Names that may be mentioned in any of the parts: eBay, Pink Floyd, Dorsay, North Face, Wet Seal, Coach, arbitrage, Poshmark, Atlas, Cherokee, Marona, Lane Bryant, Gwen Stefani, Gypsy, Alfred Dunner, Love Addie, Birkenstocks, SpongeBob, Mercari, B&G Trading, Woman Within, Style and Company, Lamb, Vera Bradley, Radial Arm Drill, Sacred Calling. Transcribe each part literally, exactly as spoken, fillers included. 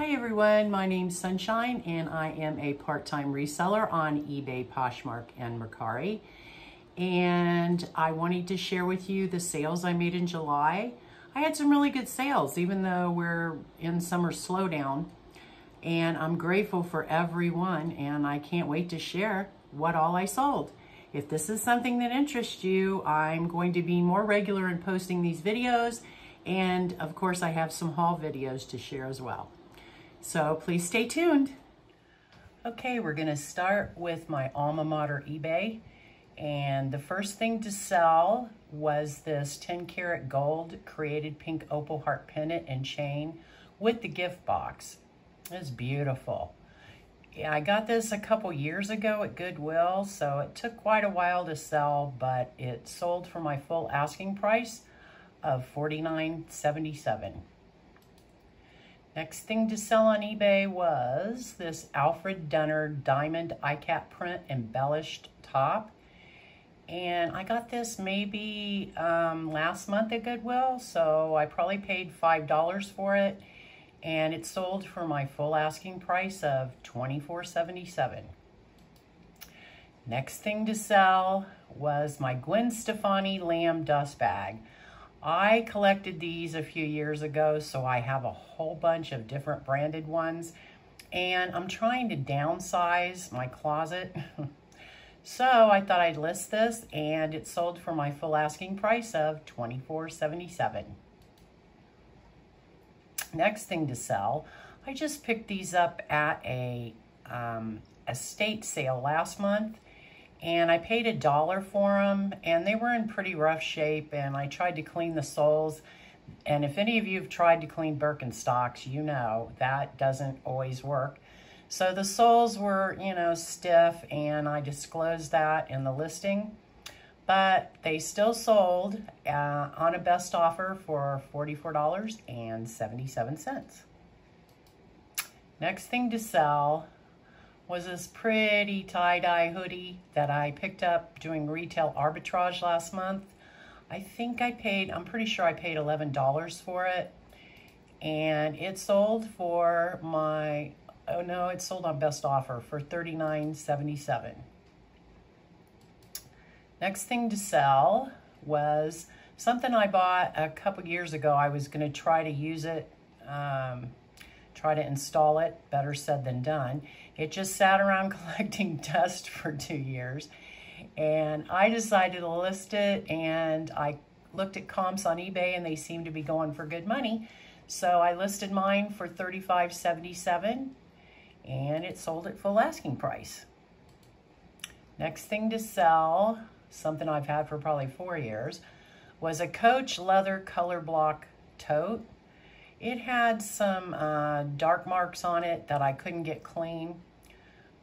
Hi everyone, my name's Sunshine and I am a part-time reseller on eBay, Poshmark, and Mercari. And I wanted to share with you the sales I made in July. I had some really good sales even though we're in summer slowdown. And I'm grateful for everyone and I can't wait to share what all I sold. If this is something that interests you, I'm going to be more regular in posting these videos. And of course I have some haul videos to share as well. So please stay tuned. Okay, we're gonna start with my alma mater eBay. And the first thing to sell was this ten karat gold created pink opal heart pendant and chain with the gift box. It's beautiful. Yeah, I got this a couple years ago at Goodwill, so it took quite a while to sell, but it sold for my full asking price of forty-nine seventy-seven. Next thing to sell on eBay was this Alfred Dunner diamond I C A P print embellished top. And I got this maybe um, last month at Goodwill, so I probably paid five dollars for it. And it sold for my full asking price of twenty-four seventy-seven. Next thing to sell was my Gwen Stefani Lamb dust bag. I collected these a few years ago, so I have a whole bunch of different branded ones. And I'm trying to downsize my closet. So I thought I'd list this, and it sold for my full asking price of twenty-four seventy-seven. Next thing to sell, I just picked these up at a um, estate sale last month. And I paid a dollar for them, and they were in pretty rough shape, and I tried to clean the soles. And if any of you have tried to clean Birkenstocks, you know that doesn't always work. So the soles were, you know, stiff, and I disclosed that in the listing. But they still sold uh, on a best offer for forty-four dollars and seventy-seven cents. Next thing to sell was this pretty tie-dye hoodie that I picked up doing retail arbitrage last month. I think I paid, I'm pretty sure I paid eleven dollars for it. And it sold for my, oh no, it sold on best offer for thirty-nine seventy-seven. Next thing to sell was something I bought a couple years ago. I was gonna try to use it, um, try to install it, better said than done. It just sat around collecting dust for two years. And I decided to list it, and I looked at comps on eBay and they seemed to be going for good money. So I listed mine for thirty-five seventy-seven and it sold at full asking price. Next thing to sell, something I've had for probably four years, was a Coach leather color block tote. It had some uh, dark marks on it that I couldn't get clean,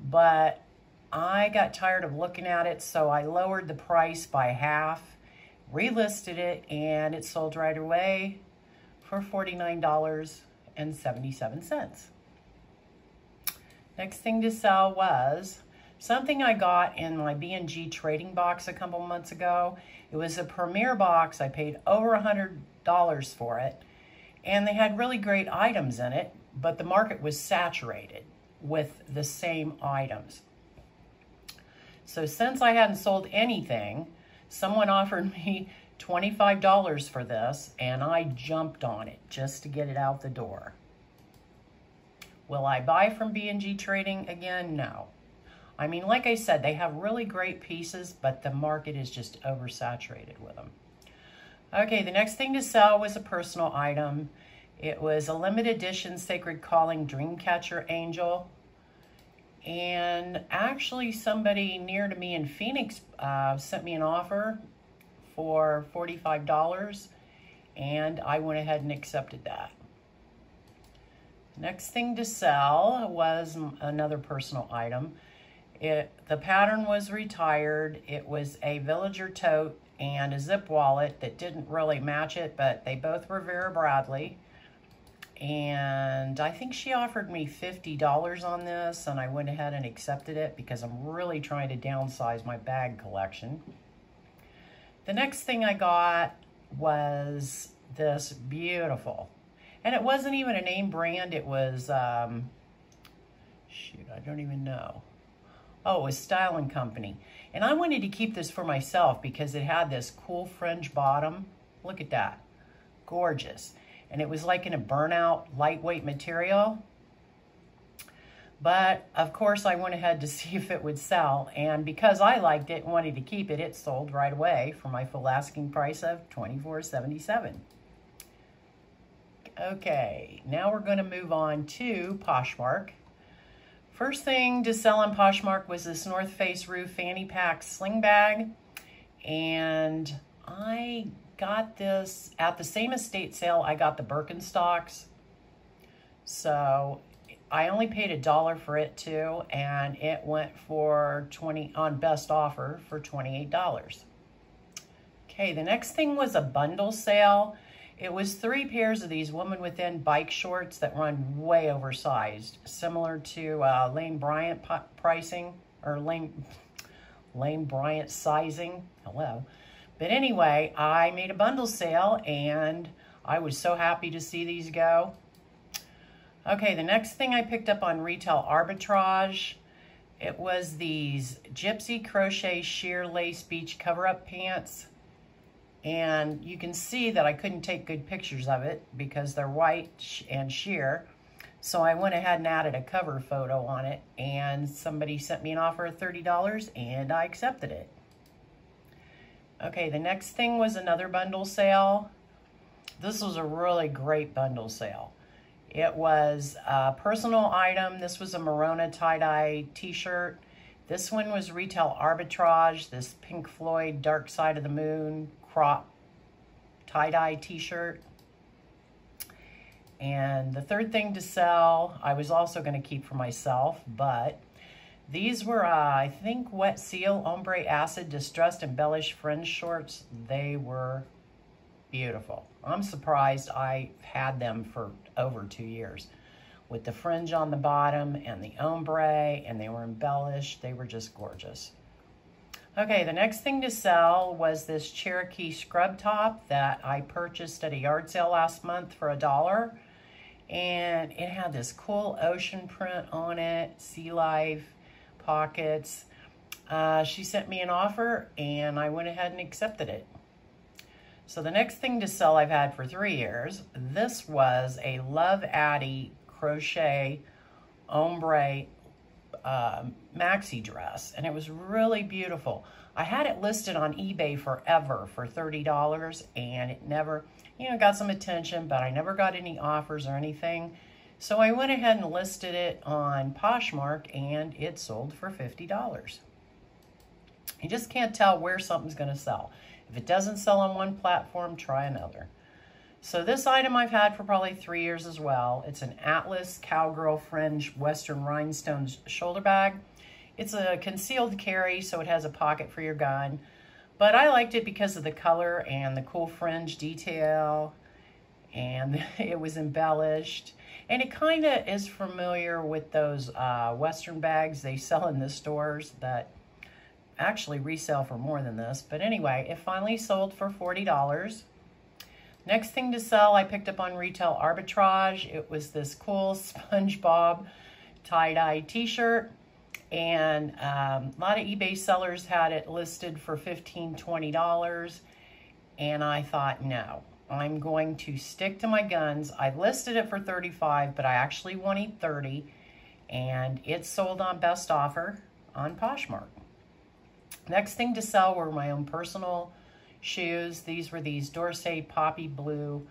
but I got tired of looking at it, so I lowered the price by half, relisted it, and it sold right away for forty-nine seventy-seven. Next thing to sell was something I got in my B and G Trading box a couple months ago. It was a premier box. I paid over one hundred dollars for it. And they had really great items in it, but the market was saturated with the same items. So since I hadn't sold anything, someone offered me twenty-five dollars for this, and I jumped on it just to get it out the door. Will I buy from B and G Trading again? No. I mean, like I said, they have really great pieces, but the market is just oversaturated with them. Okay, the next thing to sell was a personal item. It was a limited edition Sacred Calling Dreamcatcher Angel. And actually somebody near to me in Phoenix uh, sent me an offer for forty-five dollars, and I went ahead and accepted that. Next thing to sell was another personal item. It, the pattern was retired. It was a villager tote and a zip wallet that didn't really match it, but they both were Vera Bradley. And I think she offered me fifty dollars on this, and I went ahead and accepted it because I'm really trying to downsize my bag collection. The next thing I got was this beautiful And it wasn't even a name brand. It was, um, shoot, I don't even know. Oh, it was Style and Company. And I wanted to keep this for myself because it had this cool fringe bottom. Look at that. Gorgeous. And it was like in a burnout lightweight material. But of course I went ahead to see if it would sell, and because I liked it and wanted to keep it, it sold right away for my full asking price of twenty-four seventy-seven. Okay, now we're going to move on to Poshmark. First thing to sell on Poshmark was this North Face Roof Fanny Pack Sling Bag, and I got this at the same estate sale I got the Birkenstocks. So I only paid a dollar for it too, and it went for twenty on best offer for twenty-eight dollars. Okay, the next thing was a bundle sale. It was three pairs of these Woman Within bike shorts that run way oversized, similar to uh, Lane Bryant pricing, or Lane, Lane Bryant sizing. Hello. But anyway, I made a bundle sale, and I was so happy to see these go. Okay, the next thing I picked up on Retail Arbitrage, it was these Gypsy Crochet Sheer Lace Beach Cover-Up Pants. And you can see that I couldn't take good pictures of it because they're white and sheer. So I went ahead and added a cover photo on it, and somebody sent me an offer of thirty dollars, and I accepted it. Okay, the next thing was another bundle sale. This was a really great bundle sale. It was a personal item. This was a Marona tie-dye t-shirt. This one was Retail Arbitrage, this Pink Floyd Dark Side of the Moon crop tie-dye t-shirt. And the third thing to sell, I was also going to keep for myself, but these were, uh, I think, Wet Seal Ombre Acid Distressed Embellished Fringe Shorts. They were beautiful. I'm surprised I had them for over two years. With the fringe on the bottom and the ombre, and they were embellished. They were just gorgeous. Okay, the next thing to sell was this Cherokee scrub top that I purchased at a yard sale last month for a dollar. And it had this cool ocean print on it, sea life, pockets. Uh, she sent me an offer, and I went ahead and accepted it. So the next thing to sell I've had for three years, this was a Love Addie crochet ombre uh, maxi dress, and it was really beautiful. I had it listed on eBay forever for thirty dollars, and it never, you know, got some attention, but I never got any offers or anything. So I went ahead and listed it on Poshmark, and it sold for fifty dollars. You just can't tell where something's going to sell. If it doesn't sell on one platform, try another. So this item I've had for probably three years as well. It's an Atlas Cowgirl Fringe Western Rhinestones shoulder bag. It's a concealed carry, so it has a pocket for your gun. But I liked it because of the color and the cool fringe detail. And it was embellished. And it kind of is familiar with those uh, Western bags they sell in the stores that actually resell for more than this. But anyway, it finally sold for forty dollars. Next thing to sell I picked up on Retail Arbitrage. It was this cool SpongeBob tie-dye t-shirt. And um, a lot of eBay sellers had it listed for fifteen dollars, twenty dollars. And I thought, no, I'm going to stick to my guns. I listed it for thirty-five dollars, but I actually wanted thirty dollars. And it sold on best offer on Poshmark. Next thing to sell were my own personal shoes. These were these Dorsay Poppy Blue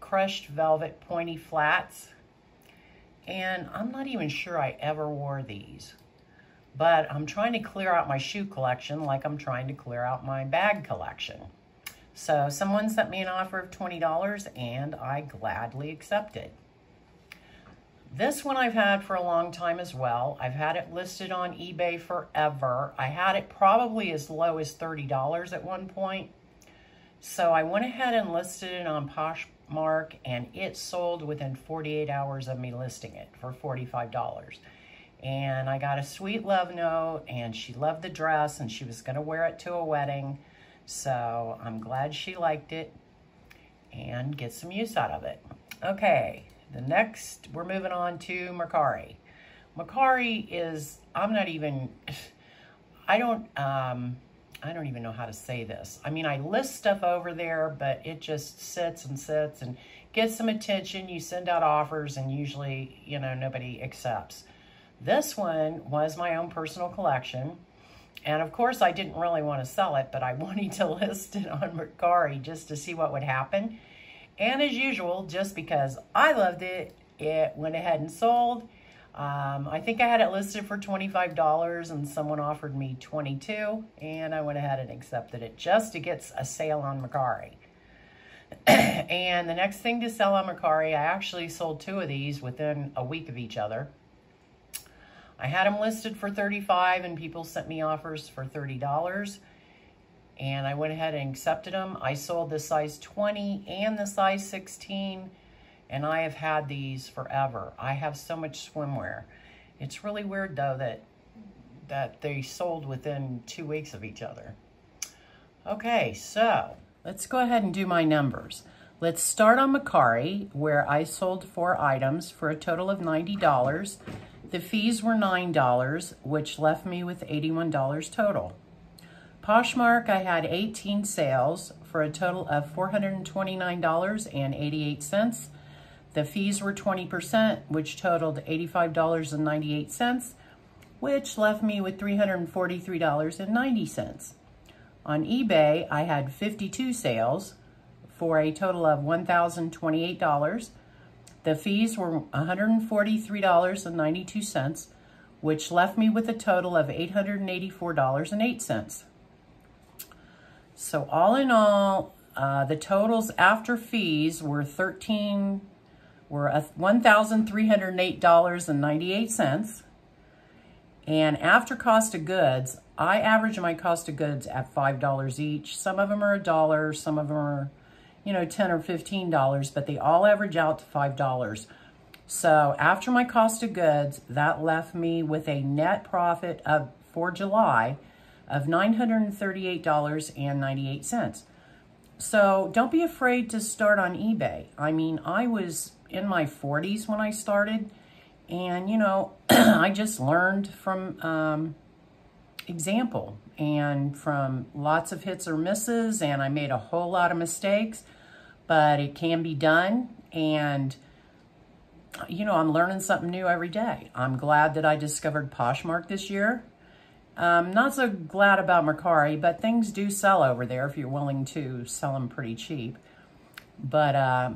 Crushed Velvet Pointy Flats. And I'm not even sure I ever wore these. But I'm trying to clear out my shoe collection like I'm trying to clear out my bag collection. So someone sent me an offer of twenty dollars, and I gladly accepted. This one I've had for a long time as well. I've had it listed on eBay forever. I had it probably as low as thirty dollars at one point. So I went ahead and listed it on Poshmark, and it sold within forty-eight hours of me listing it for forty-five dollars. And I got a sweet love note, and she loved the dress, and she was going to wear it to a wedding. So I'm glad she liked it and get some use out of it. Okay, the next, we're moving on to Mercari. Mercari is, I'm not even, I don't, um, I don't even know how to say this. I mean, I list stuff over there, but it just sits and sits and gets some attention. You send out offers and usually, you know, nobody accepts. This one was my own personal collection. And of course, I didn't really want to sell it, but I wanted to list it on Mercari just to see what would happen. And as usual, just because I loved it, it went ahead and sold. Um, I think I had it listed for twenty-five dollars and someone offered me twenty-two dollars and I went ahead and accepted it just to get a sale on Mercari. And the next thing to sell on Mercari, I actually sold two of these within a week of each other. I had them listed for thirty-five dollars and people sent me offers for thirty dollars and I went ahead and accepted them. I sold the size twenty and the size sixteen. And I have had these forever. I have so much swimwear. It's really weird though that that they sold within two weeks of each other. Okay, so let's go ahead and do my numbers. Let's start on Mercari, where I sold four items for a total of ninety dollars. The fees were nine dollars, which left me with eighty-one dollars total. Poshmark, I had eighteen sales for a total of four hundred twenty-nine dollars and eighty-eight cents. The fees were twenty percent, which totaled eighty-five dollars and ninety-eight cents, which left me with three hundred forty-three dollars and ninety cents. On eBay, I had fifty-two sales for a total of one thousand twenty-eight dollars. The fees were one hundred forty-three dollars and ninety-two cents, which left me with a total of eight hundred eighty-four dollars and eight cents. So all in all, uh, the totals after fees were thirteen dollars were one thousand three hundred eight dollars and ninety-eight cents. And after cost of goods, I average my cost of goods at five dollars each. Some of them are a dollar, some of them are, you know, ten or fifteen dollars, but they all average out to five dollars. So after my cost of goods, that left me with a net profit of for July of nine hundred thirty-eight dollars and ninety-eight cents. So don't be afraid to start on eBay. I mean, I was in my forties when I started, and you know, I just learned from um, example and from lots of hits or misses, and I made a whole lot of mistakes, but it can be done, and you know, I'm learning something new every day. I'm glad that I discovered Poshmark this year. Um, not so glad about Mercari, but things do sell over there if you're willing to sell them pretty cheap. But uh,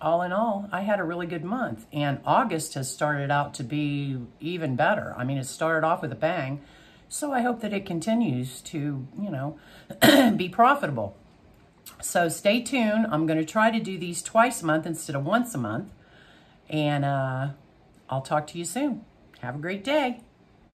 all in all, I had a really good month. And August has started out to be even better. I mean, it started off with a bang. So I hope that it continues to, you know, be profitable. So stay tuned. I'm going to try to do these twice a month instead of once a month. And uh, I'll talk to you soon. Have a great day.